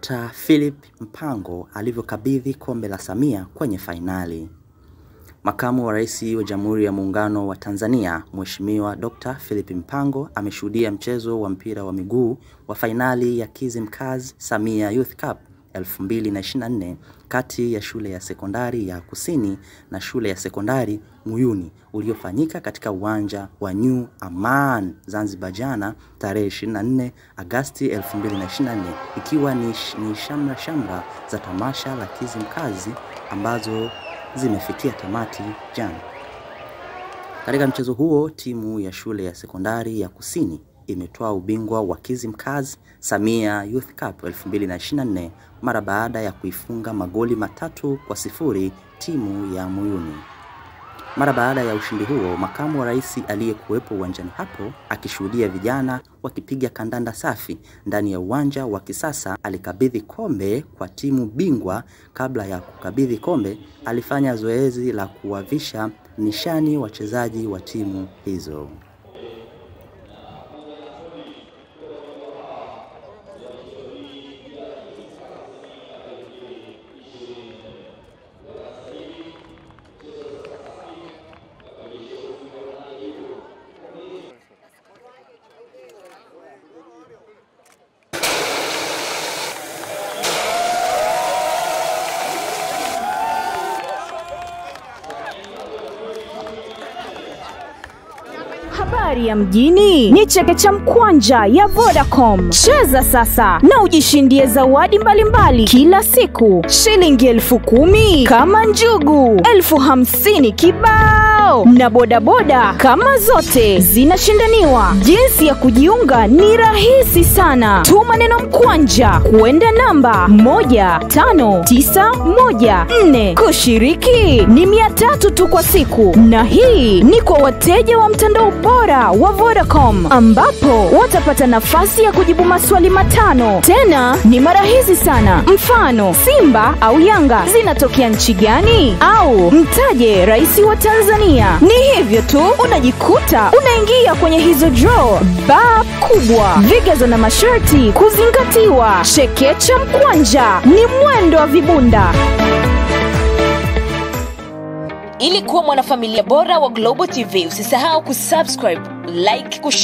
Dr. Philip Mpango alivyokabidhi kombe la Samia kwenye fainali. Makamu wa Rais wa Jamhuri ya Muungano wa Tanzania, Mheshimiwa Dr. Philip Mpango ameshuhudia mchezo wa mpira wa miguu wa fainali ya Kizimkazi Samia Youth Cup 2024 kati ya shule ya sekondari ya Kusini na shule ya sekondari Muyuni uliofanyika katika uwanja wa New Aman Zanzibar jana tarehe 24 Agosti 2024, ikiwa ni shamra za tamasha la Kizimkazi ambazo zimefikia tamati jana. Katika mchezo huo, timu ya shule ya sekondari ya Kusini imetoa ubingwa wa Kizimkazi Samia Youth Cup 2024 mara baada ya kuifunga magoli 3-0 timu ya Muyuni. Mara baada ya ushindi huo, makamu wa rais aliyekuwepo uwanjani hapo akishuhudia vijana wakipiga kandanda safi ndani ya uwanja wa kisasa alikabidhi kombe kwa timu bingwa. Kabla ya kukabidhi kombe, alifanya zoezi la kuwavisha nishani wachezaji wa timu hizo. Habari ya mjini ni chekecha mkwanja ya Vodacom. Cheza sasa na ujishindie zawadi mbalimbali kila siku. Shilingi 10,000 kama njugu, 50,000 kibao, na bodaboda kama zote zinashindaniwa. Jinsi ya kujiunga ni rahisi sana. Tuma neno mkwanja kuenda namba 15914. Kushiriki ni 300 tu kwa siku, na hii ni kwa wateja wa mtandao bora wa Vodacom, ambapo watapata nafasi ya kujibu maswali 5. Tena ni mara hizi sana. Mfano, Simba au Yanga zinatokea nchi gani? Au mtaje rais wa Tanzania. Ni hivyo tu, unajikuta unaingia kwenye hizo draw ba kubwa. Vigezo na masharti kuzingatiwa. Chekecha mkwanja ni mwendo wa vibunda. Ili kuwa mwanafamilia bora wa Global TV, usisahau kusubscribe, like, kushare.